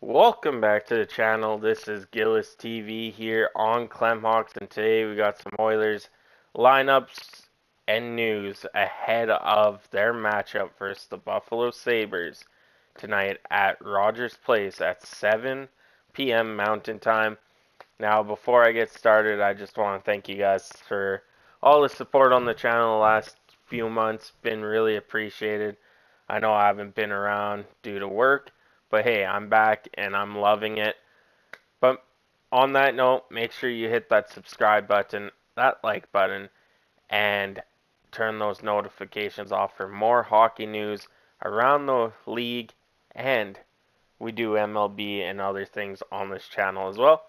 Welcome back to the channel. This is Gillis TV here on Clem Hawks, and today we got some Oilers lineups and news ahead of their matchup versus the Buffalo Sabres tonight at Rogers Place at 7 p.m. Mountain Time. Now, before I get started, I just want to thank you guys for all the support on the channel the last few months. Been really appreciated. I know I haven't been around due to work, but hey, I'm back and I'm loving it. But on that note, make sure you hit that subscribe button, that like button, and turn those notifications off for more hockey news around the league. And we do MLB and other things on this channel as well.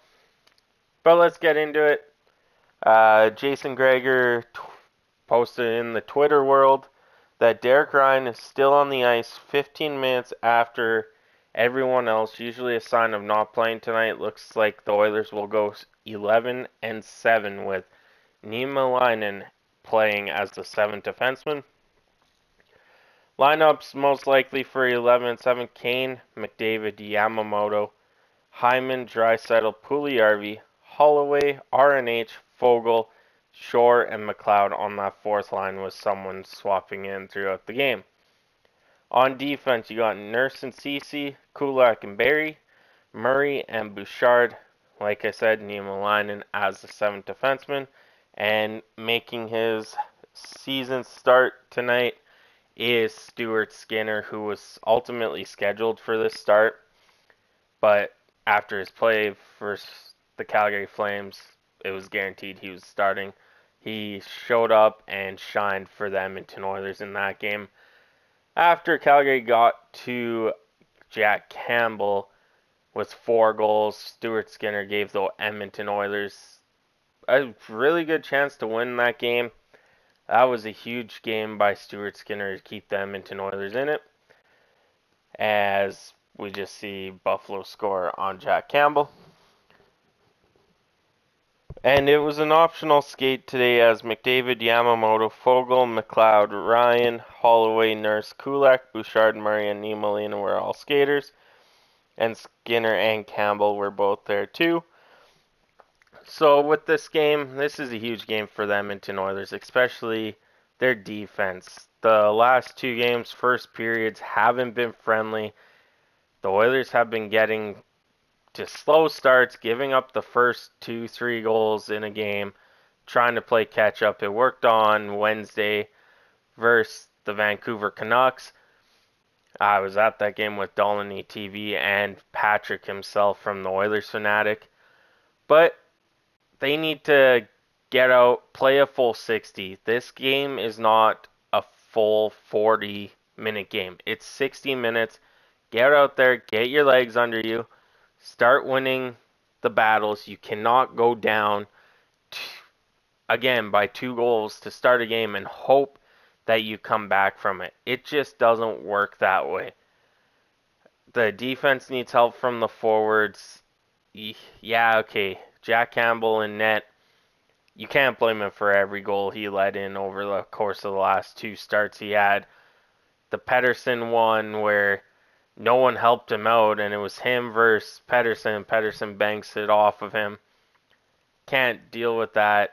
But let's get into it. Jason Gregor posted in the Twitter world that Derek Ryan is still on the ice 15 minutes after everyone else, usually a sign of not playing tonight. Looks like the Oilers will go 11-7 with Niemelainen playing as the 7th defenseman. Lineups most likely for 11-7: Kane, McDavid, Yamamoto, Hyman, Draisaitl, Puljujarvi, Holloway, RNH, Fogel, Shore, and McLeod on that 4th line, with someone swapping in throughout the game. On defense, you got Nurse and CeCe, Kulak and Barry, Murray and Bouchard. Like I said, Niemelainen as the 7th defenseman. And making his season start tonight is Stuart Skinner, who was ultimately scheduled for this start, but after his play versus the Calgary Flames, it was guaranteed he was starting. He showed up and shined for the Edmonton Oilers in that game. After Calgary got to Jack Campbell with 4 goals, Stuart Skinner gave the Edmonton Oilers a really good chance to win that game. That was a huge game by Stuart Skinner to keep the Edmonton Oilers in it, as we just see Buffalo score on Jack Campbell. And it was an optional skate today, as McDavid, Yamamoto, Fogel, McLeod, Ryan, Holloway, Nurse, Kulak, Bouchard, Murray, and Niemelainen were all skaters. And Skinner and Campbell were both there too. So with this game, this is a huge game for the Edmonton Oilers, especially their defense. The last 2 games, first periods, haven't been friendly. The Oilers have been getting to slow starts, giving up the first 2-3 goals in a game, trying to play catch up. It worked on Wednesday versus the Vancouver Canucks. I was at that game with Dolan E.TV and Patrick himself from the Oilers Fanatic. But they need to get out, play a full 60. This game is not a full 40-minute game. It's 60 minutes. Get out there, get your legs under you. Start winning the battles. You cannot go down again by 2 goals to start a game and hope that you come back from it. It just doesn't work that way. The defense needs help from the forwards. Yeah, okay, Jack Campbell in net, you can't blame him for every goal he let in over the course of the last 2 starts he had. The Pettersson one where no one helped him out, and it was him versus Pettersson. Pettersson banks it off of him. Can't deal with that.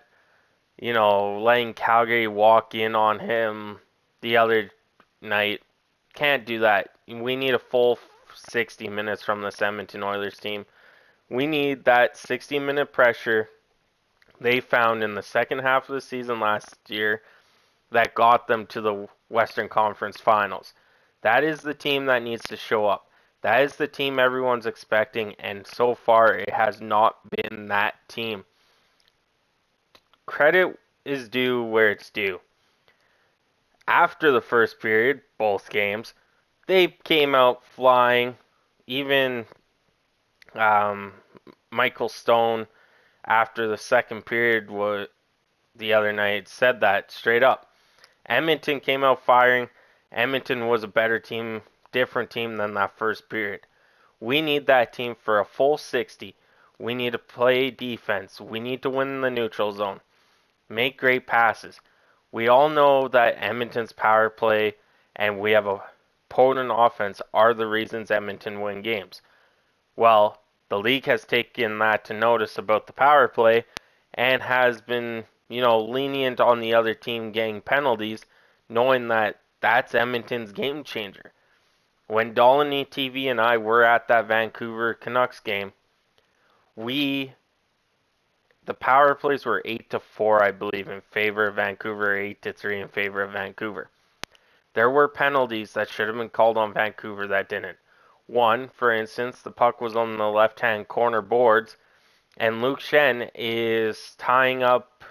You know, letting Calgary walk in on him the other night. Can't do that. We need a full 60 minutes from the Edmonton Oilers team. We need that 60-minute pressure they found in the second half of the season last year that got them to the Western Conference Finals. That is the team that needs to show up. That is the team everyone's expecting, and so far it has not been that team. Credit is due where it's due. After the first period, both games, they came out flying. Even Michael Stone, after the second period the other night, said that straight up. Edmonton came out firing. Edmonton was a better team, different team than that first period. We need that team for a full 60. We need to play defense. We need to win the neutral zone. Make great passes. We all know that Edmonton's power play and we have a potent offense are the reasons Edmonton win games. Well, the league has taken that to notice about the power play and has been, you know, lenient on the other team getting penalties, knowing that that's Edmonton's game changer. When Dolan E.TV and I were at that Vancouver Canucks game, the power plays were 8-4, I believe, in favor of Vancouver, 8-3 in favor of Vancouver. There were penalties that should have been called on Vancouver that didn't. One, for instance, the puck was on the left-hand corner boards, and Luke Shen is tying up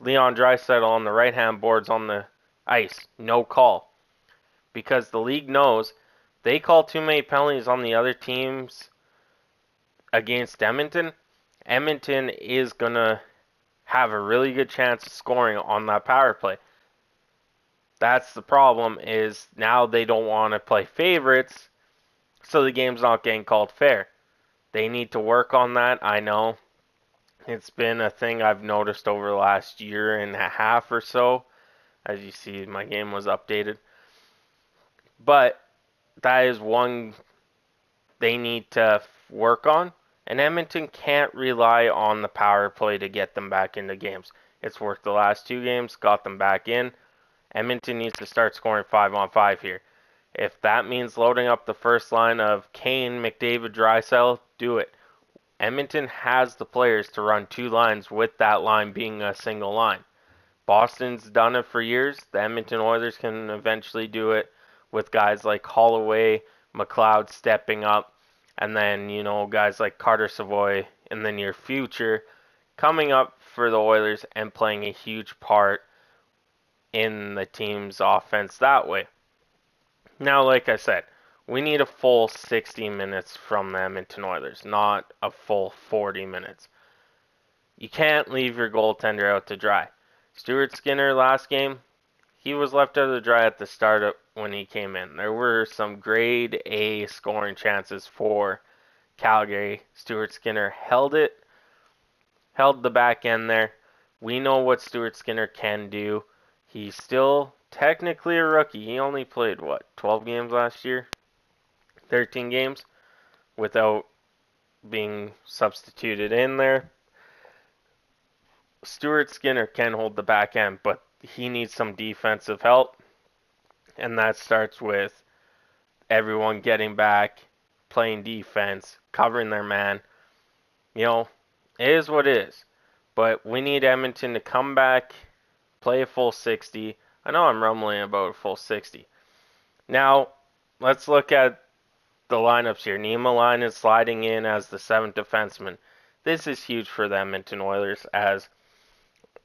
Leon Draisaitl on the right-hand boards on the ice. No call. Because the league knows they call too many penalties on the other teams against Edmonton. Edmonton is going to have a really good chance of scoring on that power play. That's the problem, is now they don't want to play favorites, so the game's not getting called fair. They need to work on that, I know. It's been a thing I've noticed over the last year and a half or so. As you see, my game was updated. But that is one they need to work on. And Edmonton can't rely on the power play to get them back into games. It's worked the last two games, got them back in. Edmonton needs to start scoring 5-on-5 here. If that means loading up the first line of Kane, McDavid, Draisaitl, do it. Edmonton has the players to run two lines with that line being a single line. Boston's done it for years. The Edmonton Oilers can eventually do it with guys like Holloway, McLeod stepping up, and then, you know, guys like Carter Savoy in the near future coming up for the Oilers and playing a huge part in the team's offense that way. Now, like I said, we need a full 60 minutes from the Edmonton Oilers, not a full 40 minutes. You can't leave your goaltender out to dry. Stuart Skinner last game, he was left out to dry at the start when he came in. There were some grade A scoring chances for Calgary. Stuart Skinner held the back end there. We know what Stuart Skinner can do. He's still technically a rookie. He only played, 12 games last year? 13 games without being substituted in there. Stuart Skinner can hold the back end, but he needs some defensive help. And that starts with everyone getting back, playing defense, covering their man. You know, it is what it is. But we need Edmonton to come back, play a full 60. I know I'm rumbling about a full 60. Now, let's look at the lineups here. Niemelainen is sliding in as the seventh defenseman. This is huge for the Edmonton Oilers, as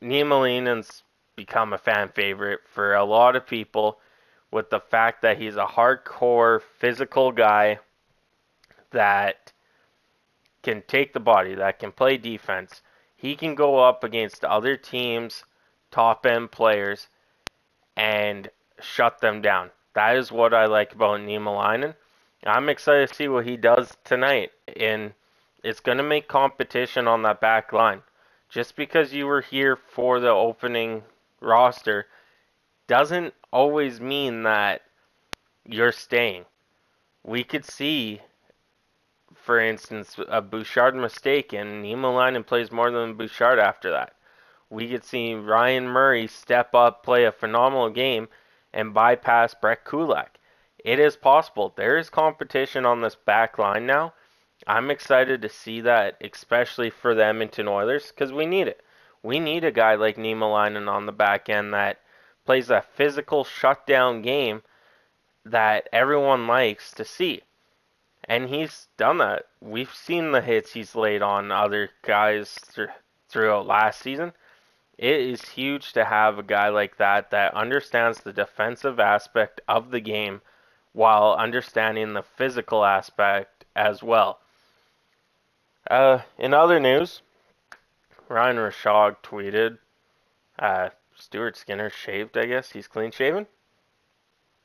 Niemelainen's become a fan favorite for a lot of people with the fact that he's a hardcore physical guy that can take the body, that can play defense. He can go up against other teams' top-end players and shut them down. That is what I like about Niemelainen. I'm excited to see what he does tonight. And it's going to make competition on that back line. Just because you were here for the opening roster doesn't always mean that you're staying. We could see, for instance, a Bouchard mistake and Niemelainen plays more than Bouchard after that. We could see Ryan Murray step up, play a phenomenal game, and bypass Brett Kulak. It is possible. There is competition on this back line now. I'm excited to see that, especially for the Edmonton Oilers, because we need it. We need a guy like Niemelainen on the back end that plays a physical shutdown game that everyone likes to see. And he's done that. We've seen the hits he's laid on other guys throughout last season. It is huge to have a guy like that understands the defensive aspect of the game while understanding the physical aspect as well. In other news, Ryan Rashog tweeted, Stuart Skinner shaved, I guess. He's clean shaven.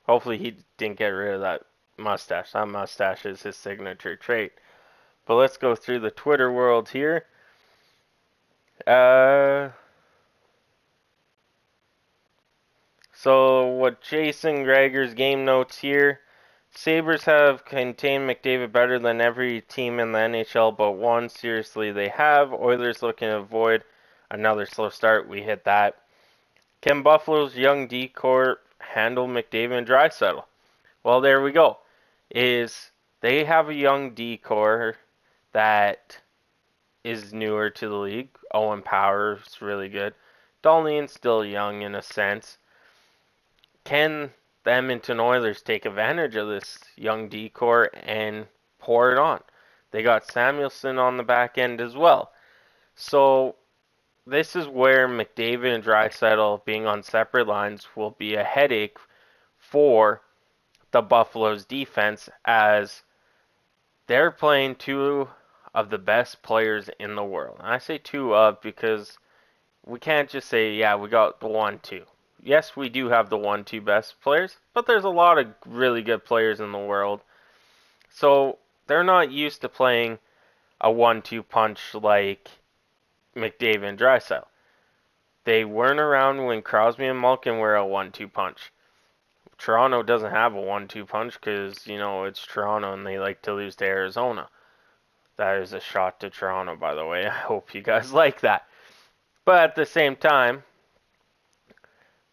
Hopefully he didn't get rid of that mustache. That mustache is his signature trait. But let's go through the Twitter world here. So, what Jason Gregor's game notes here, Sabres have contained McDavid better than every team in the NHL but one. Seriously, they have. Oilers looking to avoid another slow start. We hit that. Can Buffalo's young D corps handle McDavid and Draisaitl? Well, there we go. They have a young D corps that is newer to the league. Owen Power is really good. Dolan's still young in a sense. Can the Edmonton Oilers take advantage of this young D corps and pour it on? They got Samuelson on the back end as well. So this is where McDavid and Draisaitl being on separate lines will be a headache for the Buffalo's defense, as they're playing two of the best players in the world. And I say two of because we can't just say, yeah, we got the 1-2. Yes, we do have the 1-2 best players, but there's a lot of really good players in the world. So they're not used to playing a 1-2 punch like McDavid and Draisaitl. They weren't around when Crosby and Malkin were a 1-2 punch. Toronto doesn't have a 1-2 punch because, you know, it's Toronto and they like to lose to Arizona. That is a shot to Toronto, by the way. I hope you guys like that. But at the same time,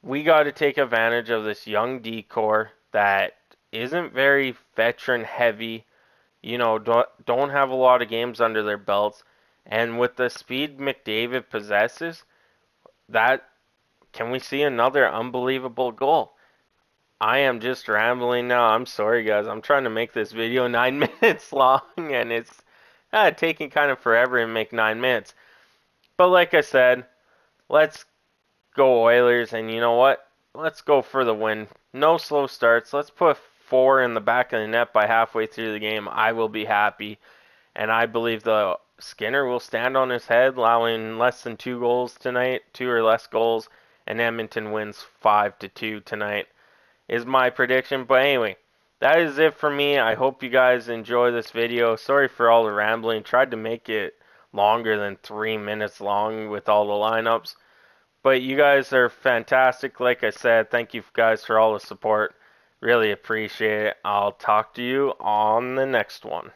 we got to take advantage of this young D corps that isn't very veteran heavy. You know, don't have a lot of games under their belts. And with the speed McDavid possesses, can we see another unbelievable goal? I am just rambling now. I'm sorry, guys. I'm trying to make this video 9 minutes long, and it's taking kind of forever to make 9 minutes. But like I said, let's go Oilers, and you know what? Let's go for the win. No slow starts. Let's put 4 in the back of the net by halfway through the game. I will be happy, and I believe the Skinner will stand on his head, allowing less than 2 goals tonight, 2 or less goals, and Edmonton wins 5-2 tonight is my prediction. But anyway, that is it for me. I hope you guys enjoy this video. Sorry for all the rambling. Tried to make it longer than 3 minutes long with all the lineups. But you guys are fantastic. Like I said, thank you guys for all the support. Really appreciate it. I'll talk to you on the next one.